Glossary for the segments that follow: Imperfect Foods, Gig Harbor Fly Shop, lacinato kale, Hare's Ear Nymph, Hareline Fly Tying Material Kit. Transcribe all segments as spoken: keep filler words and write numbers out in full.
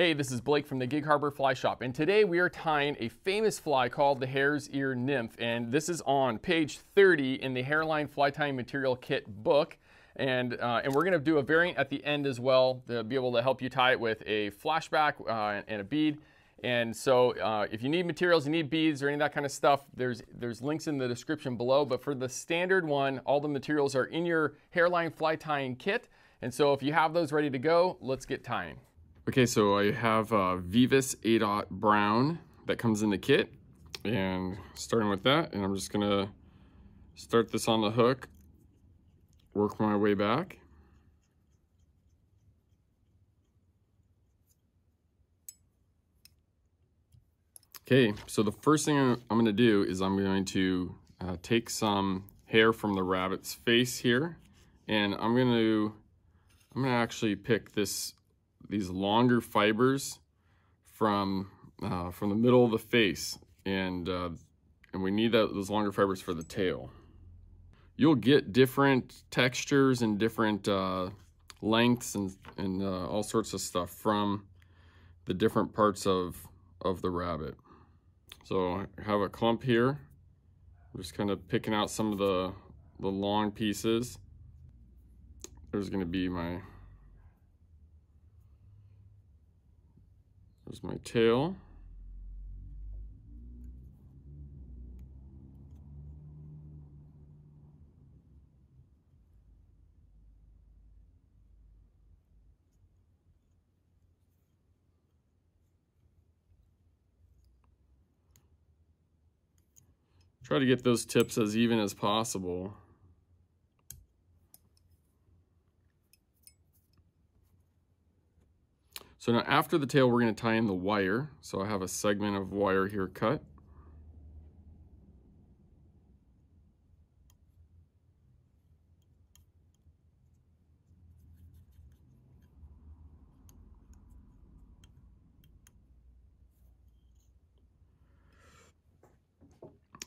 Hey, this is Blake from the Gig Harbor Fly Shop, and today we are tying a famous fly called the Hare's Ear Nymph, and this is on page thirty in the Hareline Fly Tying Material Kit book, and uh, and we're going to do a variant at the end as well to be able to help you tie it with a flashback uh, and a bead. And so uh, if you need materials, you need beads or any of that kind of stuff, there's there's links in the description below. But for the standard one, all the materials are in your Hareline Fly Tying Kit, and so if you have those ready to go, let's get tying. Okay, so I have uh, Vivas A dot Brown that comes in the kit, and starting with that, and I'm just gonna start this on the hook, work my way back. Okay, so the first thing I'm gonna do is I'm going to uh, take some hair from the rabbit's face here, and I'm gonna I'm gonna actually pick this these longer fibers from uh, from the middle of the face, and uh, and we need that, those longer fibers for the tail. You'll get different textures and different uh, lengths and and uh, all sorts of stuff from the different parts of of the rabbit. So I have a clump here. I'm just kind of picking out some of the the long pieces. There's going to be my There's my tail. Try to get those tips as even as possible. So now after the tail, we're going to tie in the wire. So I have a segment of wire here cut.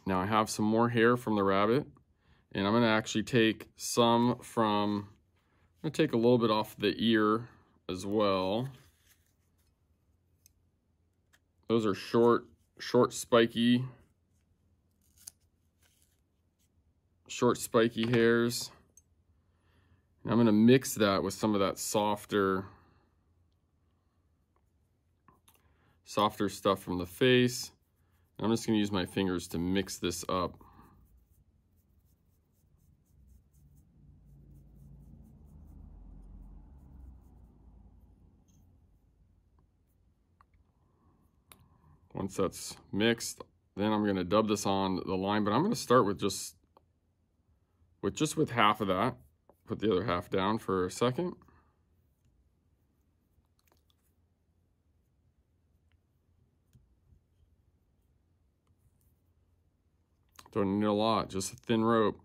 Now I have some more hair from the rabbit, and I'm going to actually take some from, I'm going to take a little bit off the ear as well. Those are short, short, spiky, short, spiky hairs. And I'm going to mix that with some of that softer, softer stuff from the face. And I'm just going to use my fingers to mix this up. Once that's mixed, then I'm going to dub this on the line, but I'm going to start with just with just with half of that. Put the other half down for a second. Don't need a lot, just a thin rope.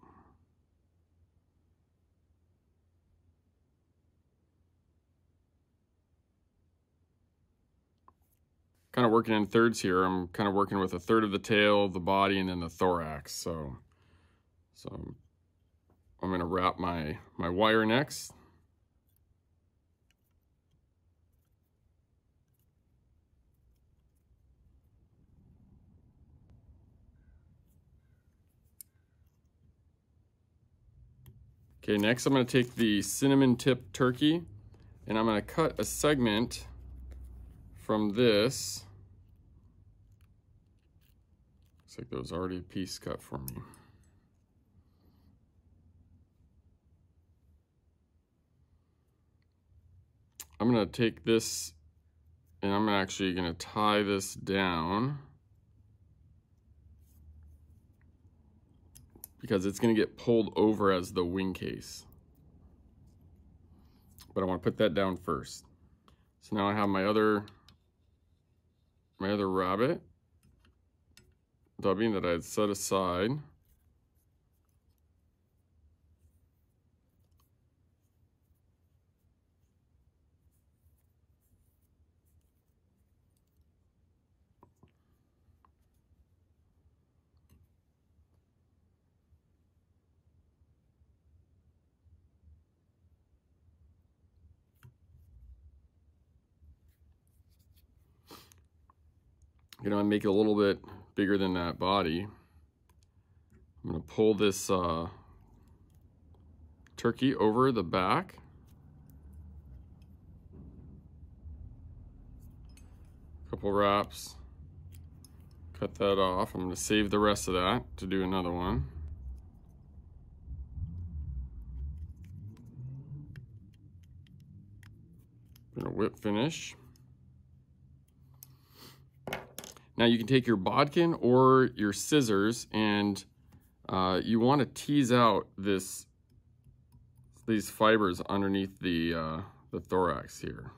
Kind of working in thirds here. I'm kind of working with a third of the tail, the body, and then the thorax. So, so I'm going to wrap my, my wire next. Okay, next I'm going to take the cinnamon tip turkey, and I'm going to cut a segment from this. Looks like there was already a piece cut for me. I'm going to take this, and I'm actually going to tie this down because it's going to get pulled over as the wing case. But I want to put that down first. So now I have my other, my other rabbit dubbing that I had set aside. You know, I make it a little bit bigger than that body. I'm gonna pull this uh, turkey over the back. Couple wraps, cut that off. I'm gonna save the rest of that to do another one. Gonna whip finish. Now you can take your bodkin or your scissors, and uh, you want to tease out this these fibers underneath the uh, the thorax here.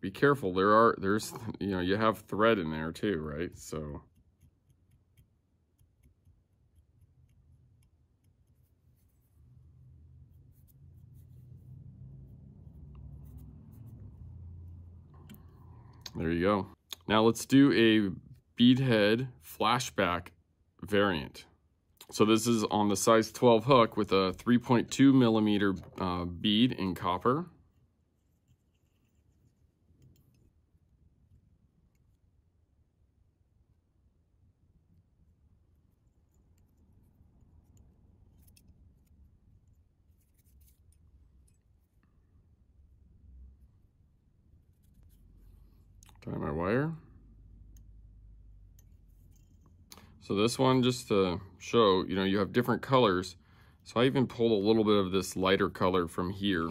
Be careful. There are there's you know you have thread in there too, right? So. There you go. Now let's do a beadhead flashback variant. So this is on the size twelve hook with a three point two millimeter uh, bead in copper. Tie my wire. So this one, just to show, you know, you have different colors. So I even pulled a little bit of this lighter color from here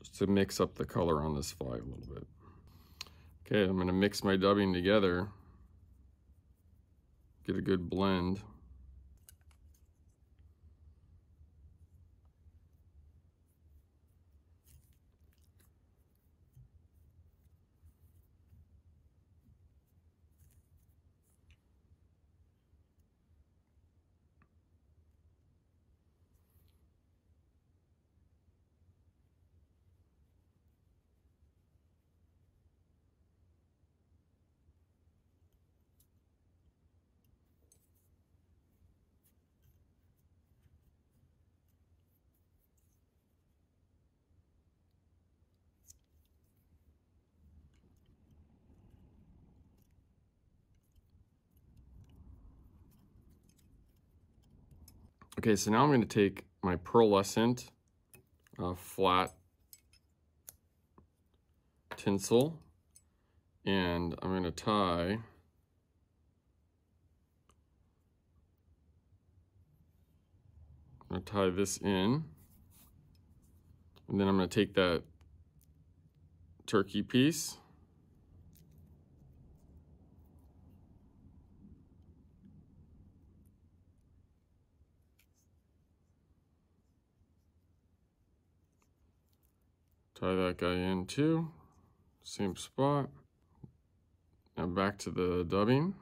just to mix up the color on this fly a little bit. Okay, I'm going to mix my dubbing together. Get a good blend. Okay, so now I'm going to take my pearlescent uh, flat tinsel, and I'm going to tie I'm going to tie this in, and then I'm going to take that turkey piece. Tie that guy in too, same spot. Now back to the dubbing.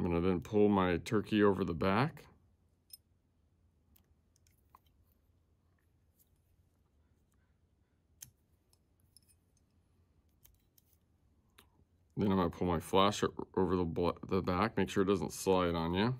I'm going to then pull my turkey over the back. Then I'm going to pull my flash over the, the back, make sure it doesn't slide on you.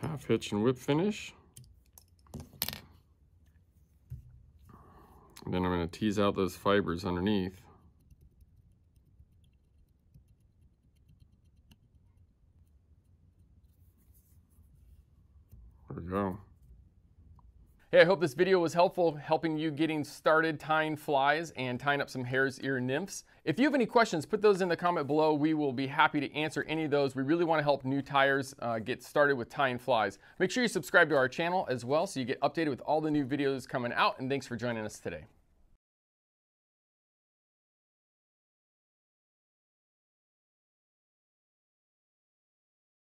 Half hitch and whip finish. And then I'm going to tease out those fibers underneath. There we go. Hey, I hope this video was helpful, helping you getting started tying flies and tying up some hare's ear nymphs. If you have any questions, put those in the comment below. We will be happy to answer any of those. We really want to help new tyers uh, get started with tying flies. Make sure you subscribe to our channel as well so you get updated with all the new videos coming out, and thanks for joining us today.